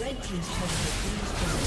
Red team's turret has been destroyed.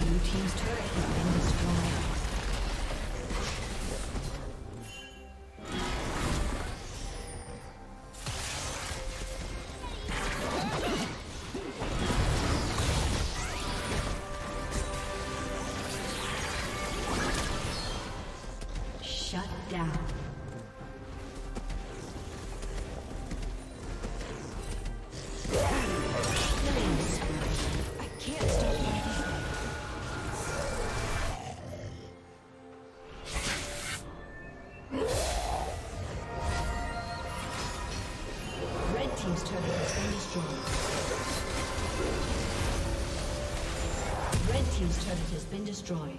Blue team's turret has been destroyed. team's turret has been destroyed. Red team's turret has been destroyed.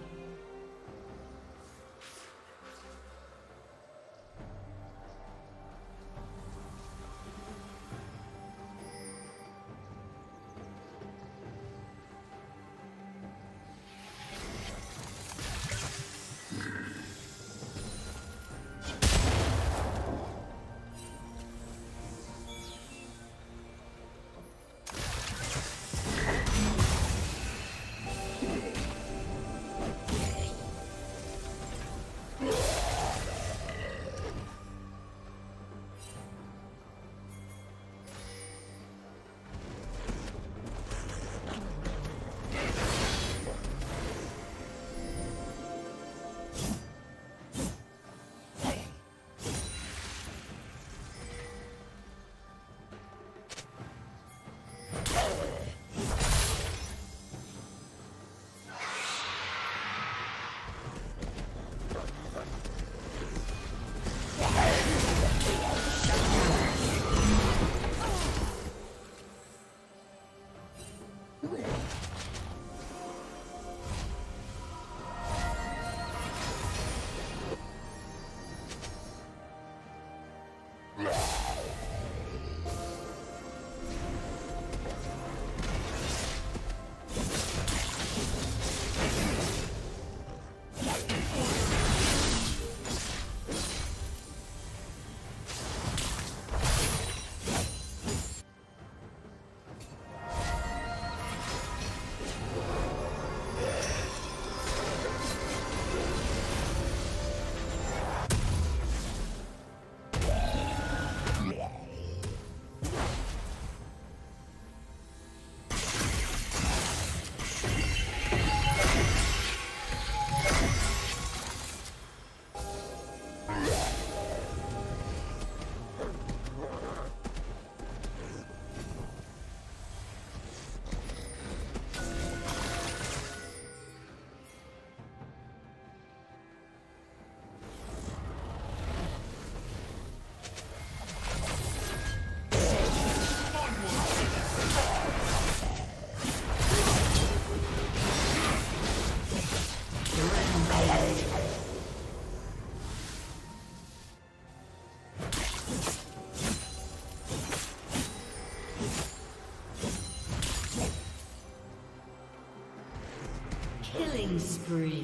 Killing spree.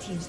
Team's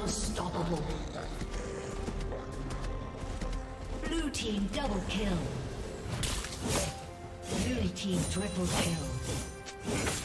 Unstoppable. Blue team double kill. Blue team triple kill.